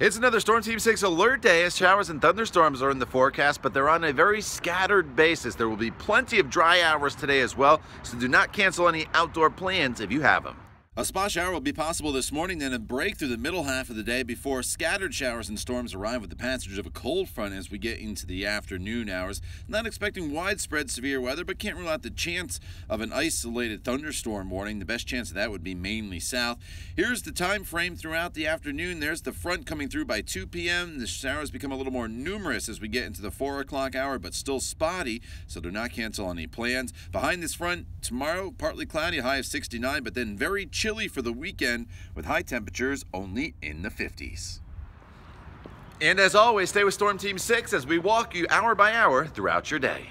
It's another Storm Team 6 alert day as showers and thunderstorms are in the forecast, but they're on a very scattered basis. There will be plenty of dry hours today as well, so do not cancel any outdoor plans if you have them. A spot shower will be possible this morning, then a break through the middle half of the day before scattered showers and storms arrive with the passage of a cold front as we get into the afternoon hours. Not expecting widespread severe weather, but can't rule out the chance of an isolated thunderstorm warning. The best chance of that would be mainly south. Here's the time frame throughout the afternoon. There's the front coming through by 2 p.m. The showers become a little more numerous as we get into the 4 o'clock hour, but still spotty, so do not cancel any plans. Behind this front, tomorrow, partly cloudy, a high of 69, but then very chilly for the weekend with high temperatures only in the 50s. And as always, stay with Storm Team 6 as we walk you hour by hour throughout your day.